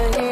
I